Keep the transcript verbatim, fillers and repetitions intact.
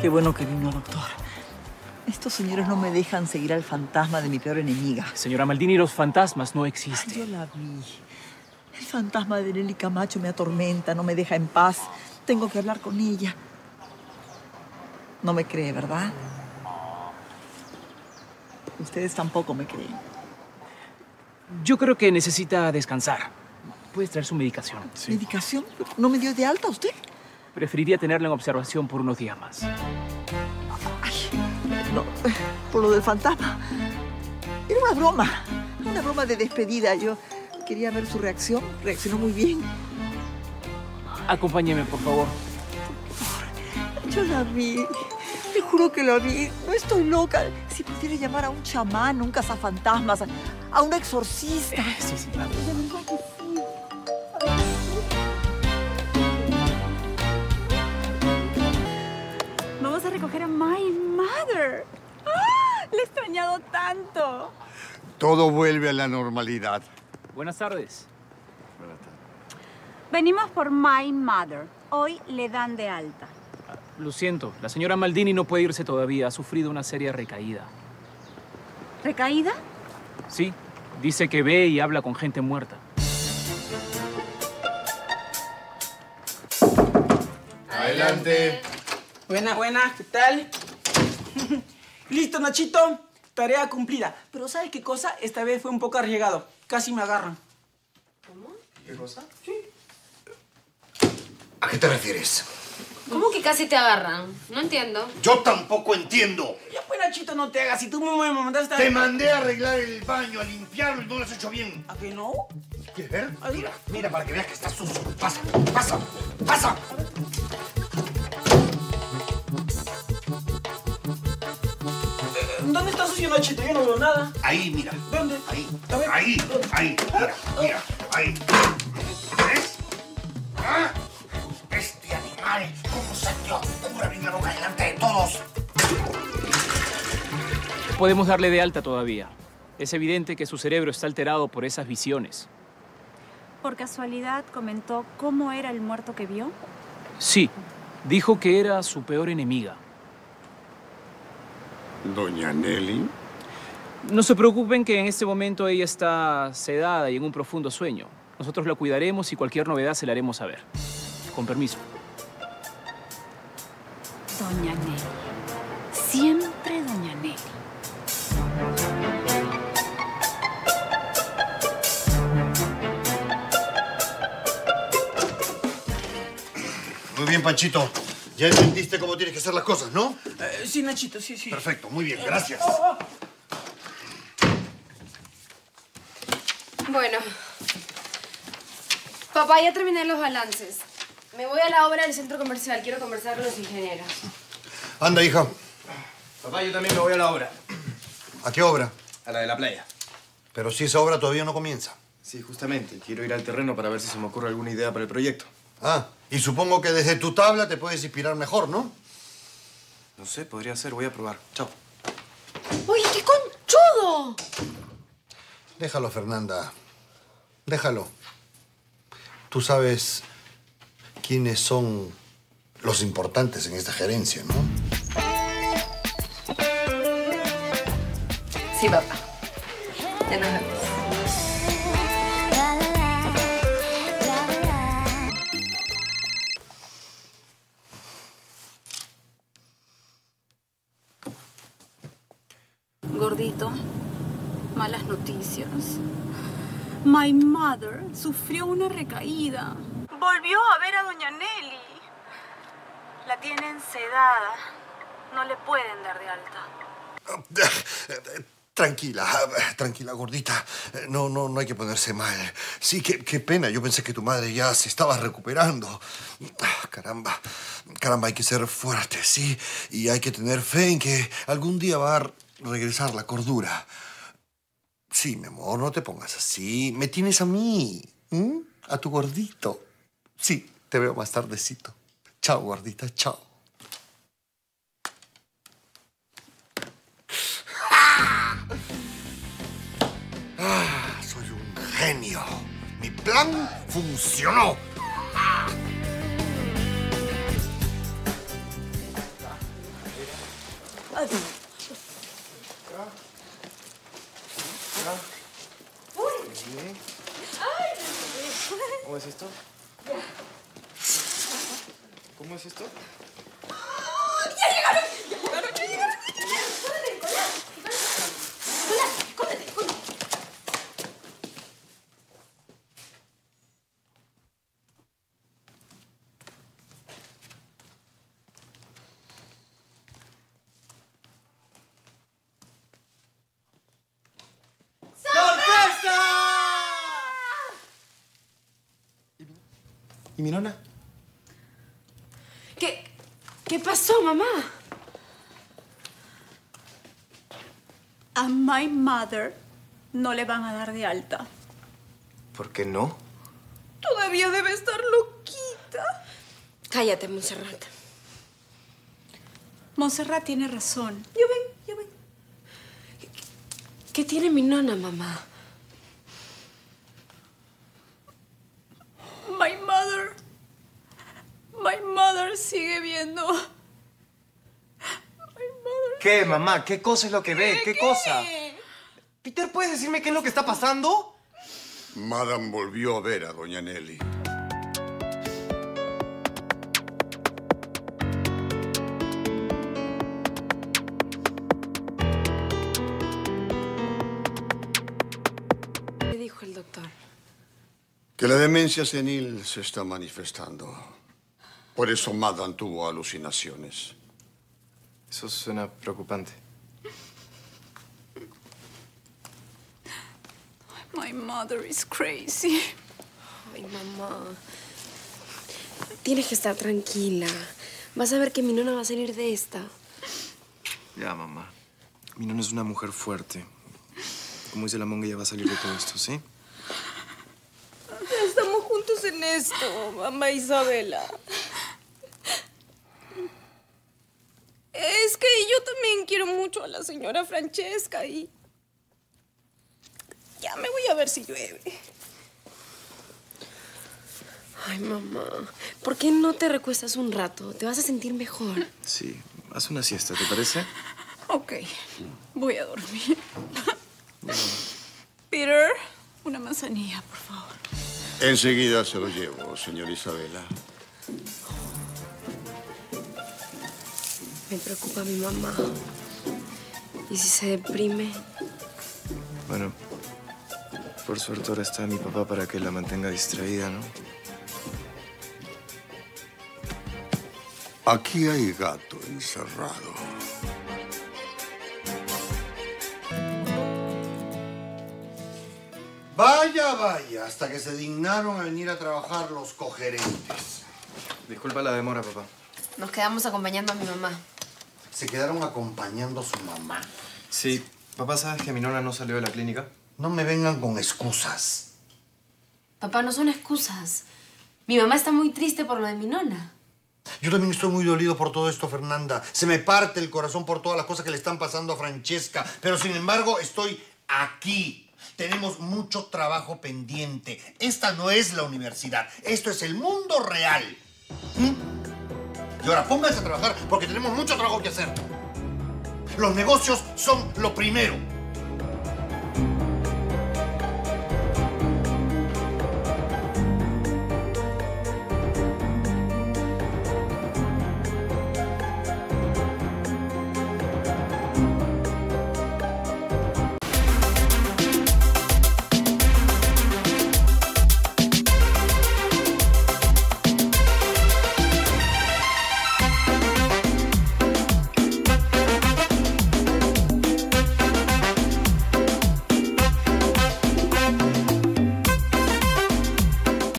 Qué bueno que vino, doctor. Estos señores no me dejan seguir al fantasma de mi peor enemiga. Señora Maldini, los fantasmas no existen. Ay, yo la vi. El fantasma de Nelly Camacho me atormenta, no me deja en paz. Tengo que hablar con ella. No me cree, ¿verdad? Ustedes tampoco me creen. Yo creo que necesita descansar. Puede traer su medicación. Sí. ¿Medicación? ¿No me dio de alta usted? Preferiría tenerla en observación por unos días más. Ay, no, por lo del fantasma. Era una broma. Una broma de despedida. Yo quería ver su reacción. Reaccionó muy bien. Acompáñeme, por favor. Yo la vi. Te juro que la vi. No estoy loca. Si pudiera llamar a un chamán, un cazafantasmas, a un exorcista. Eh, sí, sí, claro. Vamos a recoger a my mother. ¡Ah! Le he extrañado tanto. Todo vuelve a la normalidad. Buenas tardes. Buenas tardes. Venimos por my mother. Hoy le dan de alta. Lo siento. La señora Maldini no puede irse todavía. Ha sufrido una seria recaída. ¿Recaída? Sí. Dice que ve y habla con gente muerta. Adelante. Buenas, buenas. ¿Qué tal? Listo, Nachito. Tarea cumplida. Pero ¿sabes qué cosa? Esta vez fue un poco arriesgado. Casi me agarran. ¿Cómo? ¿Qué cosa? Sí. ¿A qué te refieres? ¿Cómo que casi te agarran? No entiendo. Yo tampoco entiendo. Ya pues, Nachito, no te hagas. Si tú me mandaste... Te mandé a arreglar el baño, a limpiarlo y no lo has hecho bien. ¿A qué no? ¿Quieres ver? Mira, mira, para que veas que está sucio. Pasa, pasa, pasa. ¿Dónde está sucio, Nachito? Yo no veo nada. Ahí, mira. ¿Dónde? Ahí. Ahí, ahí. Mira, mira, ahí. ¿Ves? ¿Ah? Este animal, ¿cómo se te ocurre abrir la boca delante de todos? Podemos darle de alta todavía. Es evidente que su cerebro está alterado por esas visiones. ¿Por casualidad comentó cómo era el muerto que vio? Sí, dijo que era su peor enemiga. ¿Doña Nelly? No se preocupen que en este momento ella está sedada y en un profundo sueño. Nosotros la cuidaremos y cualquier novedad se la haremos saber. Con permiso. Doña Nelly. Siempre Doña Nelly. Muy bien, Panchito. Ya entendiste cómo tienes que hacer las cosas, ¿no? Eh, sí, Nachito, sí, sí. Perfecto, muy bien, gracias. Bueno. Papá, ya terminé los balances. Me voy a la obra del centro comercial. Quiero conversar con los ingenieros. Anda, hija. Papá, yo también me voy a la obra. ¿A qué obra? A la de la playa. Pero si esa obra todavía no comienza. Sí, justamente. Quiero ir al terreno para ver si se me ocurre alguna idea para el proyecto. Ah, y supongo que desde tu tabla te puedes inspirar mejor, ¿no? No sé, podría ser. Voy a probar. Chao. ¡Oye, qué conchudo! Déjalo, Fernanda. Déjalo. Tú sabes... ¿quiénes son los importantes en esta gerencia, no? Sí, papá. Ya nos vemos. Gordito, malas noticias. My mother sufrió una recaída. Volvió a ver a Doña Nelly. La tienen sedada. No le pueden dar de alta. Tranquila, tranquila, gordita. No, no, no hay que ponerse mal. Sí, qué, qué pena. Yo pensé que tu madre ya se estaba recuperando. Caramba, caramba, hay que ser fuerte, ¿sí? Y hay que tener fe en que algún día va a regresar la cordura. Sí, mi amor, no te pongas así. Me tienes a mí, ¿eh? A tu gordito. Sí, te veo más tardecito. Chao, gordita, chao. Ah, soy un genio. Mi plan funcionó. Ay. Uy. ¿Sí? Ay, ¿cómo es esto? ¿Cómo es esto? ¡Oh, ya llegaron! ¡Ya llegaron! ¡Ya llegaron! ¡Córrete, Nicolás! ¡Nicolás, córrete! ¡Córrete! ¿Y mi nona? ¿Qué, ¿Qué pasó, mamá? A my mother no le van a dar de alta. ¿Por qué no? Todavía debe estar loquita. Cállate, Montserrat. Montserrat tiene razón. Yo ven, yo ven. ¿Qué, ¿Qué tiene mi nona, mamá? My mother, my mother sigue viendo. My mother... ¿Qué, mamá? ¿Qué cosa es lo que ve? ¿Qué, ¿Qué cosa? Peter, ¿puedes decirme qué es lo que está pasando? Madame volvió a ver a doña Nelly. ¿Qué dijo el doctor? Que la demencia senil se está manifestando. Por eso Madame tuvo alucinaciones. Eso suena preocupante. My mother is crazy. Ay, mamá. Tienes que estar tranquila. Vas a ver que mi nona va a salir de esta. Ya, mamá. Mi nona es una mujer fuerte. Como dice la monga, ella va a salir de todo esto, ¿sí? En esto, mamá Isabela. Es que yo también quiero mucho a la señora Francesca y... Ya me voy a ver si llueve. Ay, mamá, ¿por qué no te recuestas un rato? Te vas a sentir mejor. Sí, haz una siesta, ¿te parece? Ok, voy a dormir. Bueno. Peter, una manzanilla, por favor. Enseguida se lo llevo, señora Isabela. Me preocupa mi mamá. ¿Y si se deprime? Bueno, por suerte ahora está mi papá para que la mantenga distraída, ¿no? Aquí hay gato encerrado. Vaya, vaya, hasta que se dignaron a venir a trabajar los cogerentes. Disculpa la demora, papá. Nos quedamos acompañando a mi mamá. ¿Se quedaron acompañando a su mamá? Sí. Papá, ¿sabes que mi nona no salió de la clínica? No me vengan con excusas. Papá, no son excusas. Mi mamá está muy triste por lo de mi nona. Yo también estoy muy dolido por todo esto, Fernanda. Se me parte el corazón por todas las cosas que le están pasando a Francesca. Pero, sin embargo, estoy aquí. Tenemos mucho trabajo pendiente. Esta no es la universidad. Esto es el mundo real. ¿Mm? Y ahora pónganse a trabajar porque tenemos mucho trabajo que hacer. Los negocios son lo primero.